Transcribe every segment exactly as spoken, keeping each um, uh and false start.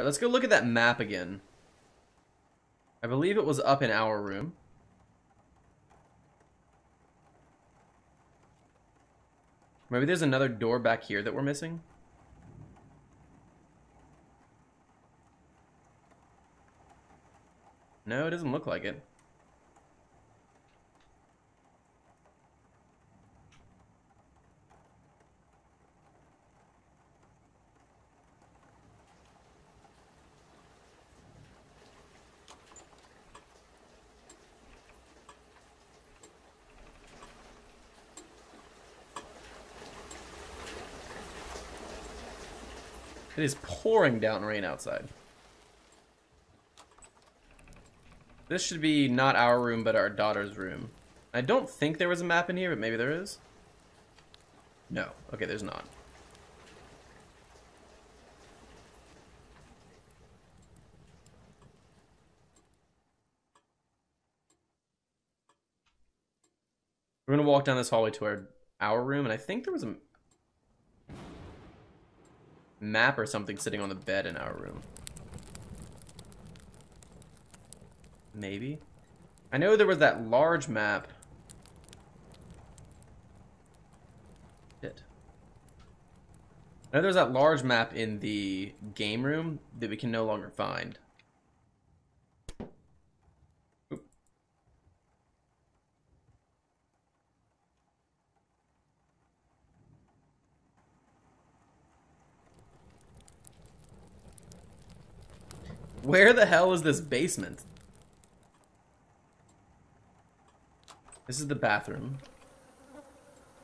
Alright, let's go look at that map again. I believe it was up in our room. Maybe there's another door back here that we're missing. No, it doesn't look like it. It is pouring down rain outside. This should be not our room, but our daughter's room. I don't think there was a map in here, but maybe there is. No. Okay, there's not. We're gonna walk down this hallway to our, our room, and I think there was a map or something sitting on the bed in our room. Maybe. I know there was that large map. Shit. I know there's that large map in the game room that we can no longer find. Oop. Where the hell is this basement? This is the bathroom.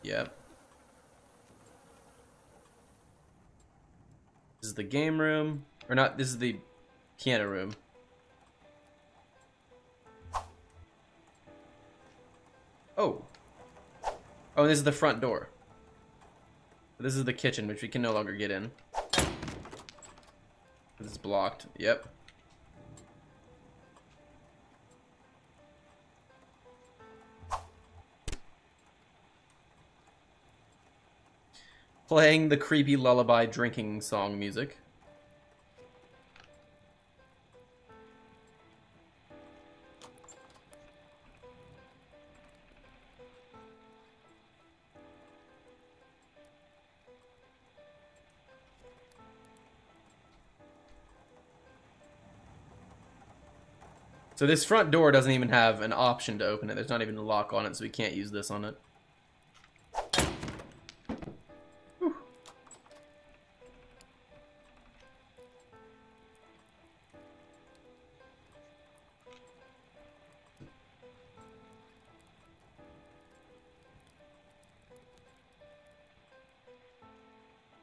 Yep. This is the game room. Or not, this is the piano room. Oh. Oh, this is the front door. This is the kitchen, which we can no longer get in. This is blocked. Yep. Playing the creepy lullaby drinking song music. So this front door doesn't even have an option to open it. There's not even a lock on it, so we can't use this on it.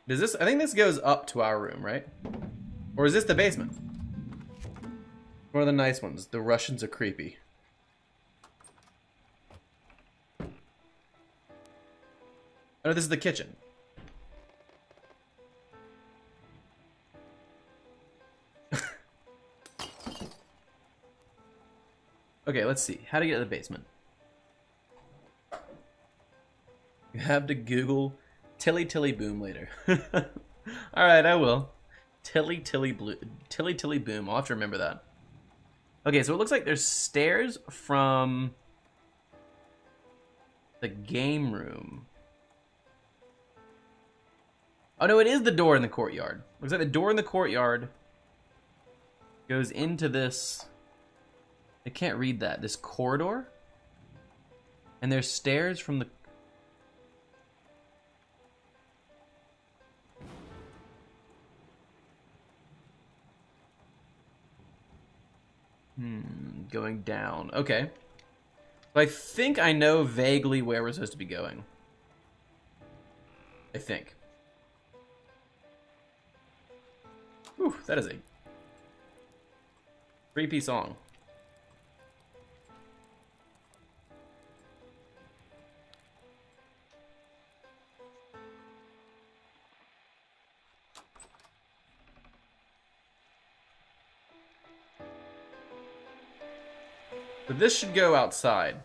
Does this, I think this goes up to our room, right? Or is this the basement? One of the nice ones. The Russians are creepy. Oh, this is the kitchen. Okay, let's see. How to get to the basement? You have to Google Tilly Tilly Boom later. Alright, I will. Tilly Tilly Blue, Tilly Tilly Boom. I'll have to remember that. Okay, so it looks like there's stairs from the game room. Oh no, it is the door in the courtyard. Looks like the door in the courtyard goes into this. I can't read that. This corridor? And there's stairs from the... Hmm, going down. Okay. So I think I know vaguely where we're supposed to be going. I think. Whew, that is a creepy song. So this should go outside.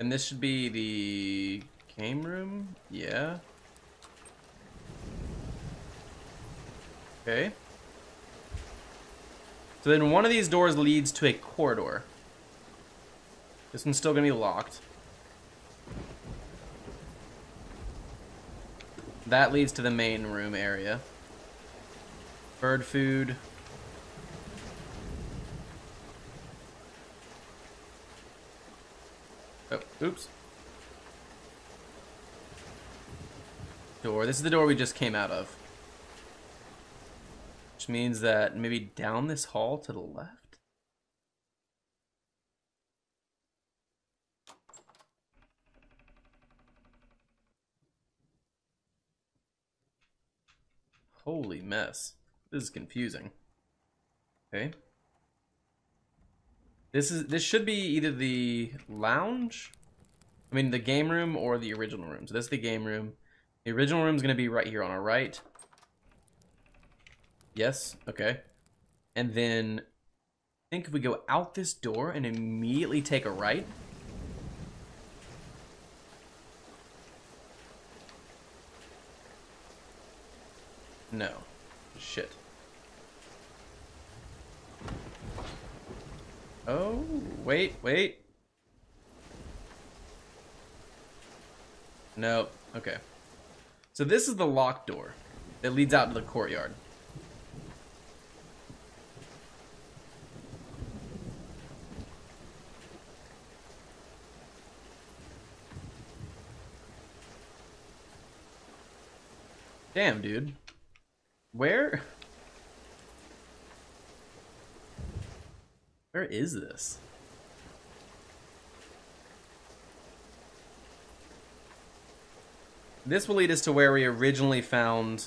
And this should be the game room? Yeah. Okay. So then one of these doors leads to a corridor. This one's still gonna be locked. That leads to the main room area. Bird food. Oh, oops. Door. This is the door we just came out of. Which means that maybe down this hall to the left? Holy mess. This is confusing. Okay. This is this should be either the lounge, I mean the game room, or the original room. So this is the game room. The original room is going to be right here on our right. Yes, okay. And then I think if we go out this door and immediately take a right. No. Shit. Oh, wait, wait. No, okay. So this is the locked door that leads out to the courtyard. Damn, dude. Where? Where is this? This will lead us to where we originally found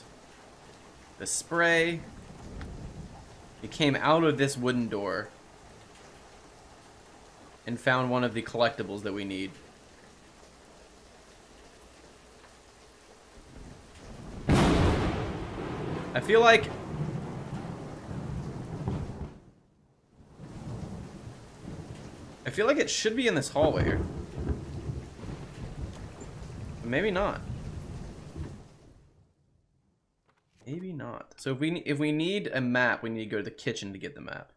the spray. It came out of this wooden door and found one of the collectibles that we need. I feel like... I feel like it should be in this hallway here. But maybe not. Maybe not. So if we if we need a map, we need to go to the kitchen to get the map.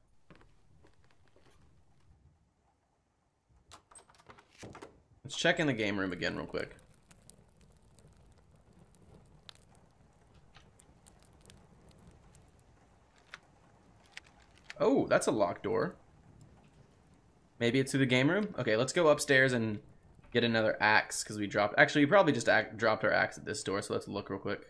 Let's check in the game room again real quick. Oh, that's a locked door. Maybe it's through the game room? Okay, let's go upstairs and get another axe, because we dropped... Actually, we probably just ac dropped our axe at this door, so let's look real quick.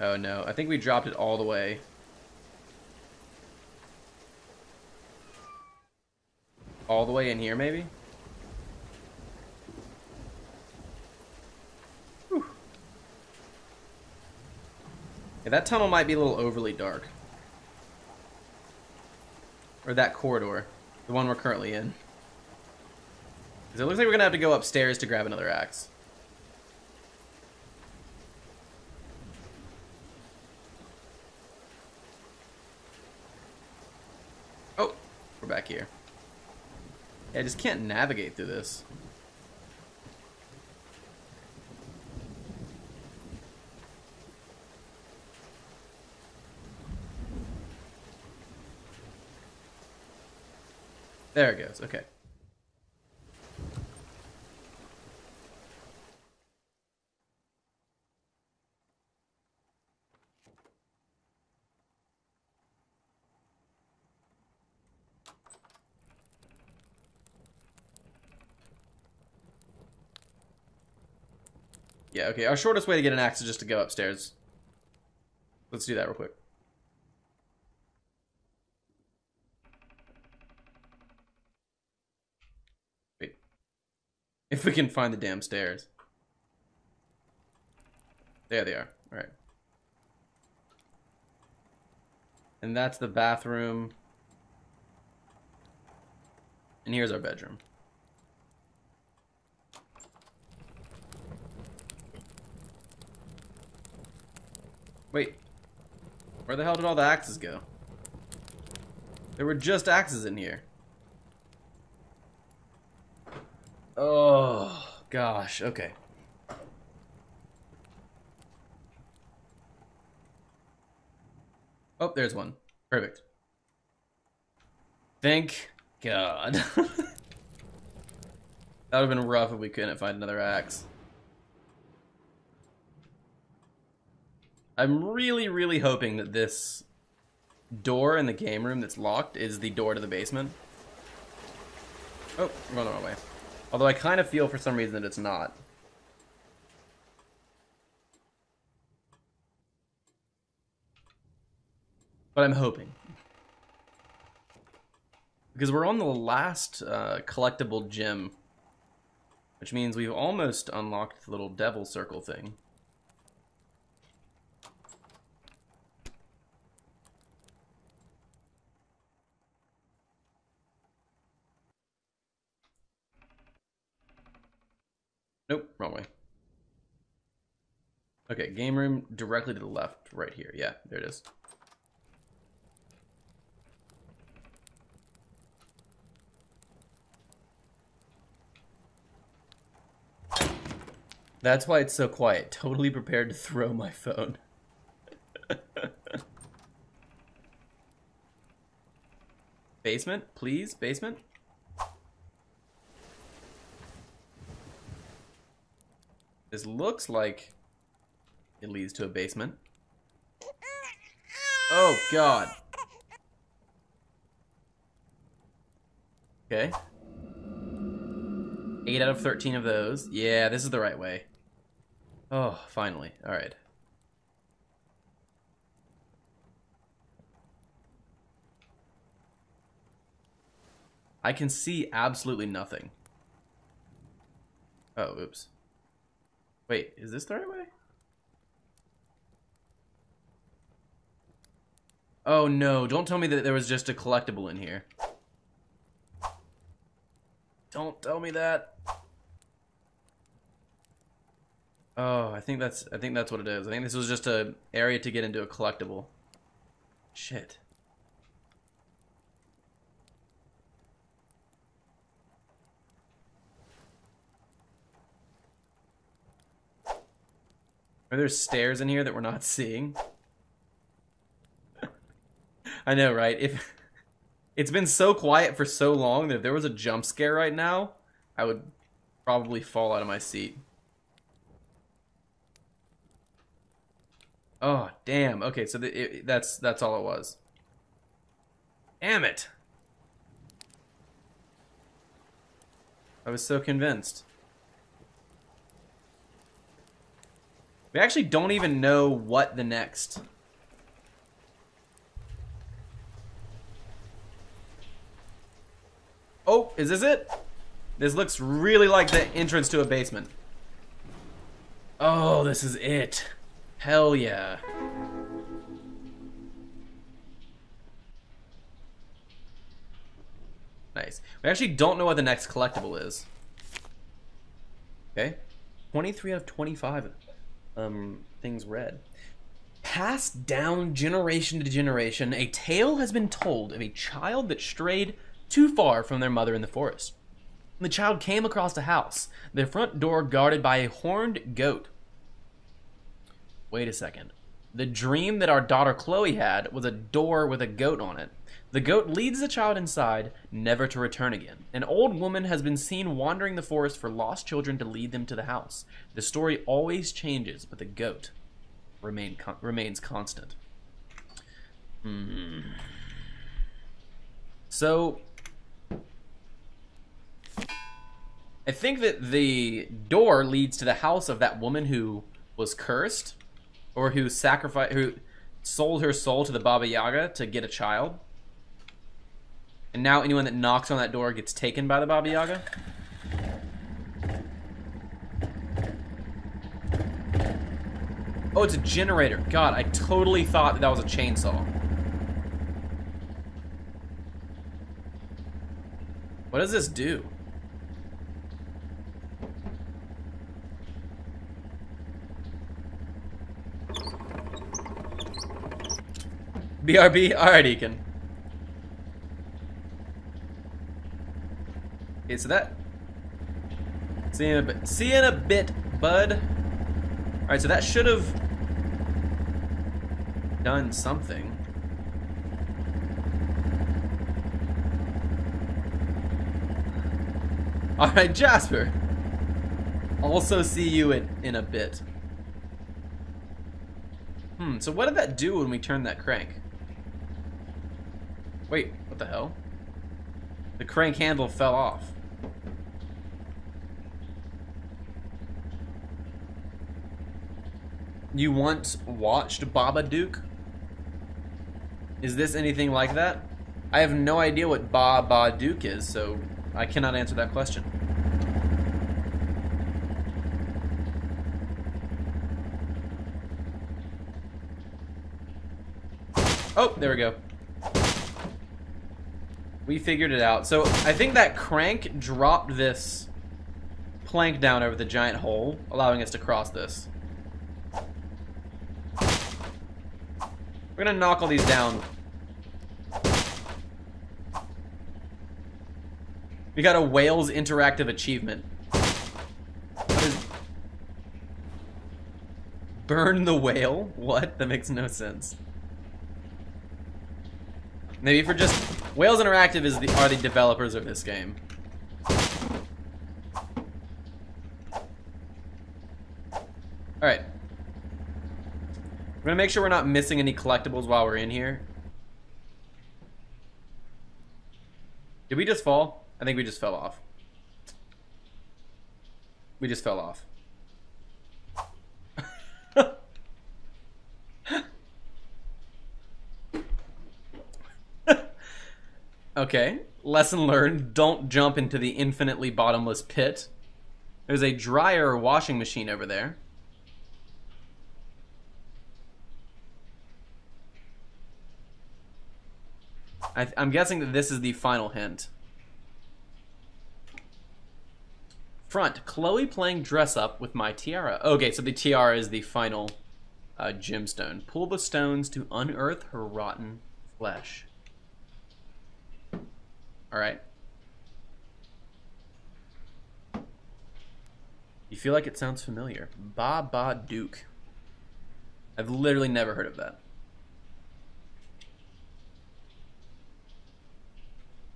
Oh, no. I think we dropped it all the way. All the way in here, maybe? Whew. Yeah, that tunnel might be a little overly dark. Or that corridor, the one we're currently in. Because it looks like we're gonna have to go upstairs to grab another axe. Oh, we're back here. Yeah, I just can't navigate through this. There it goes, okay. Yeah, okay, our shortest way to get an axe is just to go upstairs. Let's do that real quick. If we can find the damn stairs. There they are. Alright. And that's the bathroom. And here's our bedroom. Wait. Where the hell did all the axes go? There were just axes in here. Oh, gosh, okay. Oh, there's one. Perfect. Thank God. That would have been rough if we couldn't find another axe. I'm really, really hoping that this door in the game room that's locked is the door to the basement. Oh, we're going the wrong way. Although I kind of feel for some reason that it's not. But I'm hoping. Because we're on the last uh, collectible gem. Which means we've almost unlocked the little devil circle thing. Nope, wrong way. Okay, game room directly to the left, right here. Yeah, there it is. That's why it's so quiet. Totally prepared to throw my phone. Basement, please, basement. This looks like it leads to a basement. Oh, God. Okay. eight out of thirteen of those. Yeah, this is the right way. Oh, finally. All right. I can see absolutely nothing. Oh, oops. Wait, is this the right way? Oh no, don't tell me that there was just a collectible in here. Don't tell me that. Oh, I think that's I think that's what it is. I think this was just an area to get into a collectible. Shit. Are there stairs in here that we're not seeing? I know, right? If it's been so quiet for so long that if there was a jump scare right now, I would probably fall out of my seat. Oh, damn. Okay, so the, it, that's that's all it was. Damn it! I was so convinced. We actually don't even know what the next. Oh, is this it? This looks really like the entrance to a basement. Oh, this is it. Hell yeah. Nice. We actually don't know what the next collectible is. Okay. twenty-three out of twenty-five. Um, things read. Passed down generation to generation, a tale has been told of a child that strayed too far from their mother in the forest. The child came across a house, their front door guarded by a horned goat. Wait a second. The dream that our daughter Chloe had was a door with a goat on it. The goat leads the child inside, never to return again. An old woman has been seen wandering the forest for lost children to lead them to the house. The story always changes, but the goat remain con remains constant. Hmm. So, I think that the door leads to the house of that woman who was cursed, or who sacrificed, who sold her soul to the Baba Yaga to get a child. And now anyone that knocks on that door gets taken by the Baba Yaga. Oh, it's a generator. God, I totally thought that, that was a chainsaw. What does this do? B R B? Alright, Eakin. Okay, so that. See you in a bit. See you in a bit, bud. Alright, so that should have done something. Alright, Jasper. Also see you in, in a bit. Hmm, so what did that do when we turned that crank? Wait, what the hell? The crank handle fell off. You once watched Babadook? Is this anything like that? I have no idea what Babadook is, so I cannot answer that question. Oh, there we go. We figured it out. So I think that crank dropped this plank down over the giant hole, allowing us to cross this. We're gonna knock all these down. We got a Whales Interactive achievement. What is... Burn the whale? What? That makes no sense. Maybe for just... Whales Interactive is the, are the developers of this game. Alright. We're gonna make sure we're not missing any collectibles while we're in here. Did we just fall? I think we just fell off. We just fell off. Okay, lesson learned. Don't jump into the infinitely bottomless pit. There's a dryer or washing machine over there. I th- I'm guessing that this is the final hint. Front, Chloe playing dress up with my tiara. Okay, so the tiara is the final uh, gemstone. Pull the stones to unearth her rotten flesh. Alright. You feel like it sounds familiar. Babadook. I've literally never heard of that.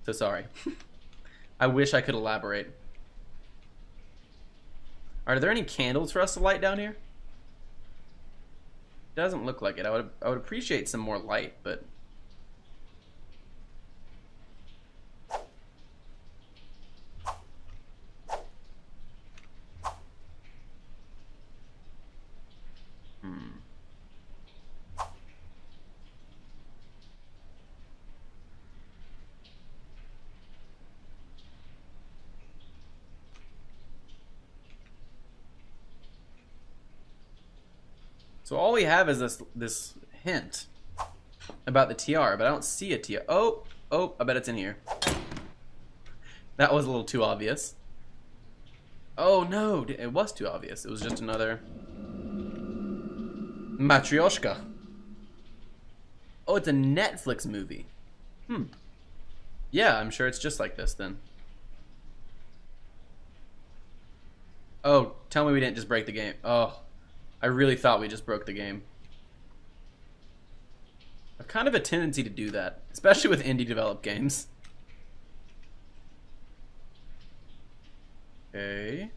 So sorry. I wish I could elaborate. Are there any candles for us to light down here? Doesn't look like it. I would I would appreciate some more light, but hmm. So all we have is this this hint about the tiara, but I don't see a tiara. Oh, oh, I bet it's in here. That was a little too obvious. Oh no, it was too obvious. It was just another Matryoshka. Oh, it's a Netflix movie. Hmm. Yeah, I'm sure it's just like this then. Oh, tell me we didn't just break the game. Oh. I really thought we just broke the game. I've kind of a tendency to do that, especially with indie developed games. Okay.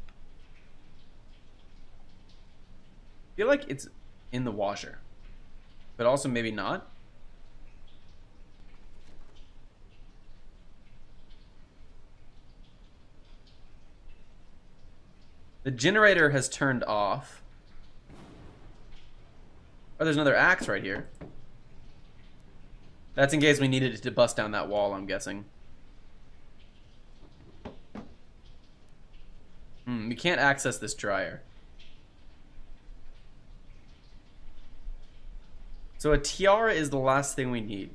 I feel like it's in the washer, but also maybe not. The generator has turned off. Oh, there's another axe right here. That's in case we needed it to bust down that wall, I'm guessing. Hmm, we can't access this dryer. So a tiara is the last thing we need.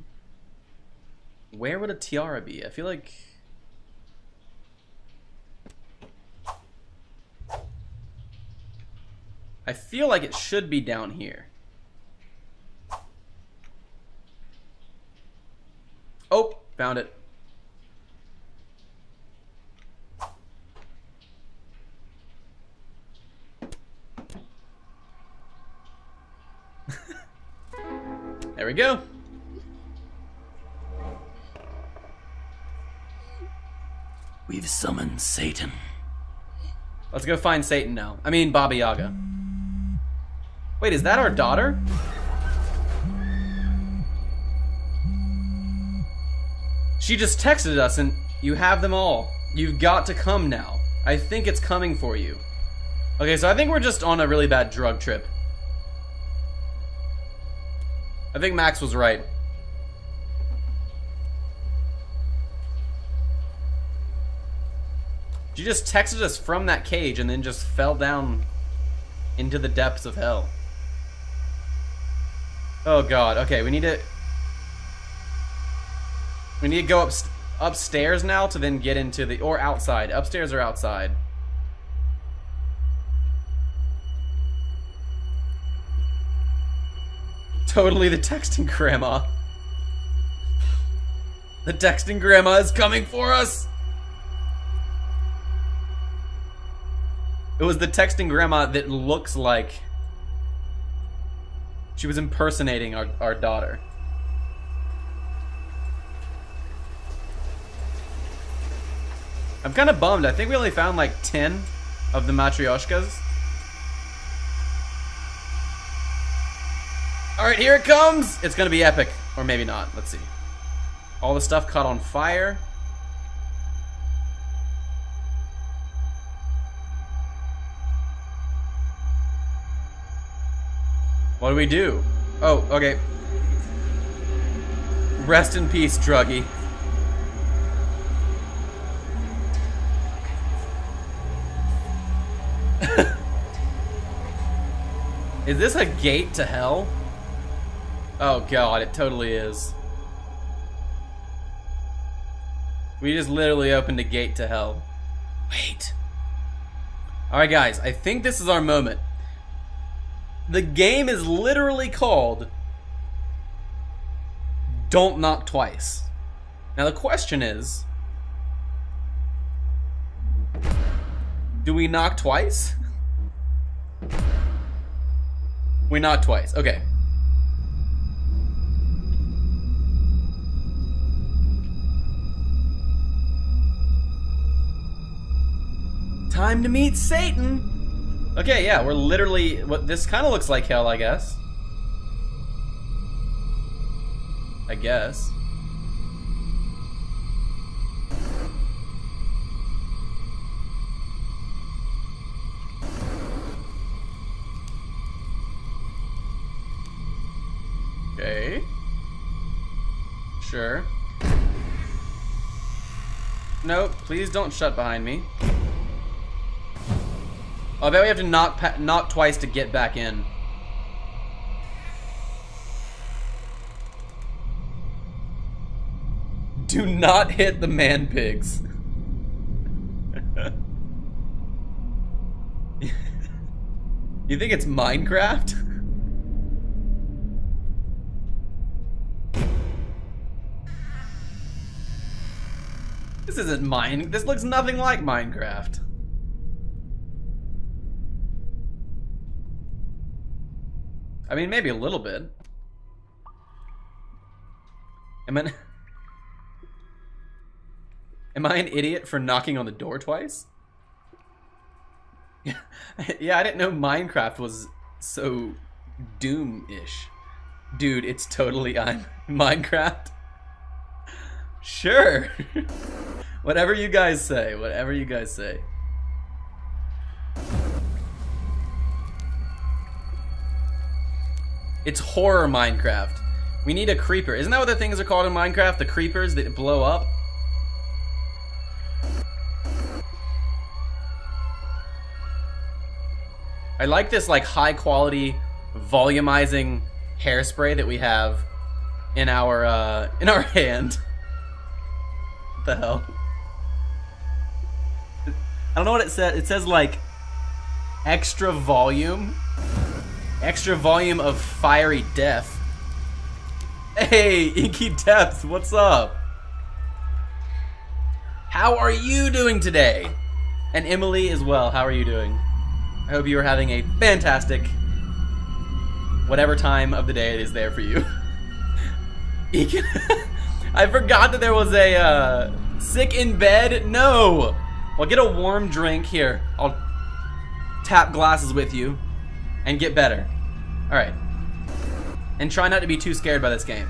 Where would a tiara be? I feel like... I feel like it should be down here. Oh, found it. There we go. We We've summoned Satan. Let's go find Satan now. I mean, Baba Yaga. Wait, is that our daughter? She just texted us and you have them all. You've got to come now. I think it's coming for you. Okay, so I think we're just on a really bad drug trip. I think Max was right. She just texted us from that cage and then just fell down into the depths of hell. Oh god, okay, we need to... We need to go up, upstairs now to then get into the... Or outside. Upstairs or outside. Totally the texting grandma. The texting grandma is coming for us! It was the texting grandma that looks like she was impersonating our, our daughter. I'm kind of bummed. I think we only found like ten of the Matryoshkas. Alright, here it comes! It's gonna be epic. Or maybe not. Let's see. All the stuff caught on fire. What do we do? Oh, okay. Rest in peace, druggie. Is this a gate to hell? Oh god, it totally is. We just literally opened a gate to hell. Wait. Alright guys, I think this is our moment. The game is literally called Dont Knock Twice. Now the question is, do we knock twice? We knock twice, okay. Time to meet Satan! Okay, yeah, we're literally... What this kind of looks like hell, I guess. I guess. Okay. Sure. Nope, please don't shut behind me. I bet we have to knock, pa knock twice to get back in. Do not hit the man pigs. You think it's Minecraft? This isn't mine. This looks nothing like Minecraft. I mean, maybe a little bit. Am I, am I an idiot for knocking on the door twice? Yeah, I didn't know Minecraft was so Doom-ish. Dude, it's totally I'm Minecraft. Sure. Whatever you guys say, whatever you guys say. It's horror Minecraft. We need a creeper. Isn't that what the things are called in Minecraft? The creepers that blow up? I like this like high quality volumizing hairspray that we have in our uh, in our hand. What the hell? I don't know what it says. It says like extra volume. Extra volume of fiery death. Hey, Inky Depth, what's up? How are you doing today? And Emily as well, how are you doing? I hope you are having a fantastic whatever time of the day it is there for you. I forgot that there was a uh, Sick in bed? No! Well, get a warm drink here. I'll tap glasses with you and get better. Alright. And try not to be too scared by this game.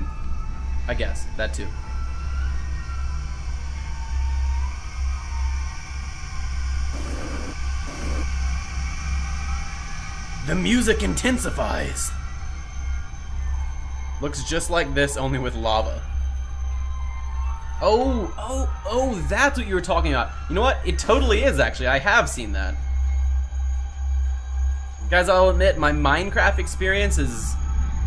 I guess. That too. The music intensifies. Looks just like this, only with lava. Oh, oh, oh, that's what you were talking about. You know what? It totally is, actually. I have seen that. Guys, I'll admit, my Minecraft experience is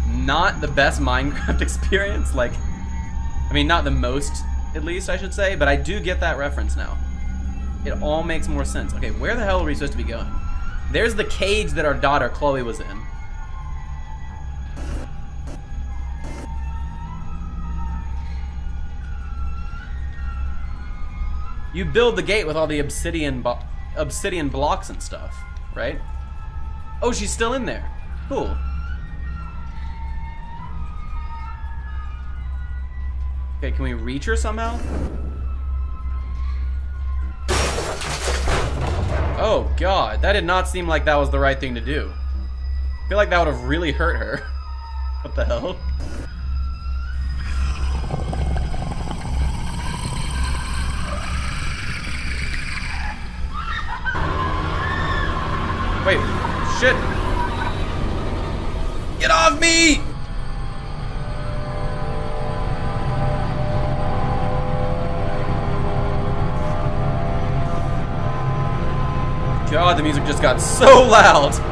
not the best Minecraft experience. Like, I mean, not the most, at least, I should say. But I do get that reference now. It all makes more sense. Okay, where the hell are we supposed to be going? There's the cage that our daughter, Chloe, was in. You build the gate with all the obsidian bo obsidian blocks and stuff, right? Oh, she's still in there. Cool. Okay, can we reach her somehow? Oh god, that did not seem like that was the right thing to do. I feel like that would have really hurt her. What the hell? Wait, shit! Get off me! God, the music just got so loud!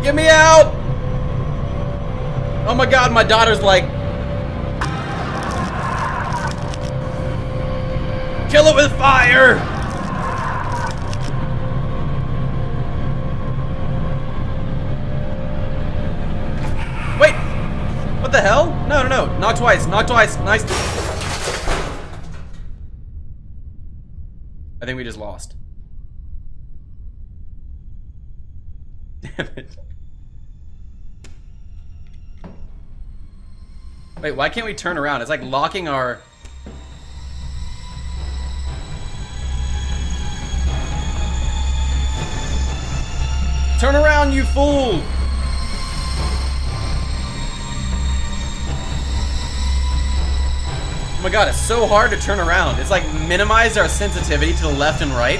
Get me out! Oh my god, my daughter's like... Kill it with fire! Wait! What the hell? No, no, no. Knock twice, knock twice. Nice. I think we just lost. Damn it. Wait, why can't we turn around? It's like locking our... Turn around, you fool! Oh my god, it's so hard to turn around. It's like minimized our sensitivity to the left and right.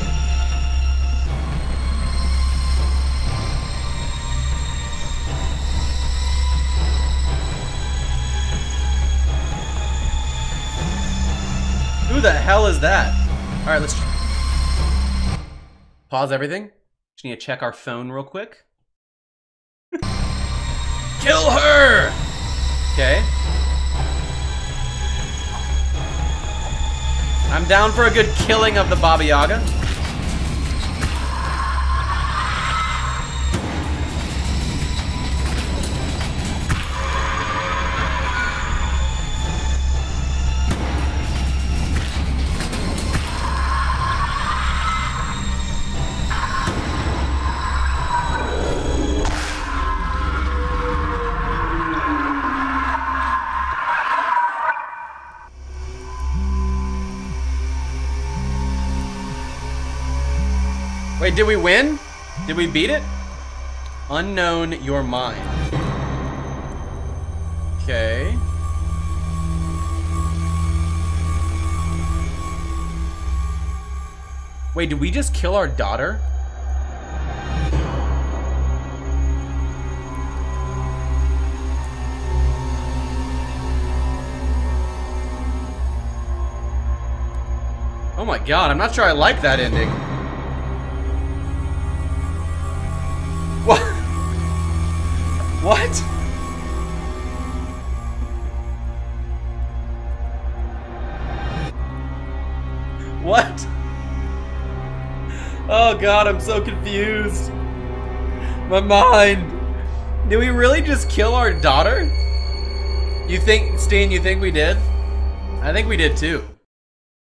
Who the hell is that? Alright, let's pause everything. Just need to check our phone real quick. Kill her! Okay. I'm down for a good killing of the Baba Yaga. Wait, did we win? Did we beat it? Unknown, you're mine. Okay. Wait, did we just kill our daughter? Oh my god, I'm not sure I like that ending. What? What? What? Oh god, I'm so confused. My mind. Did we really just kill our daughter? You think, Steen, you think we did? I think we did too.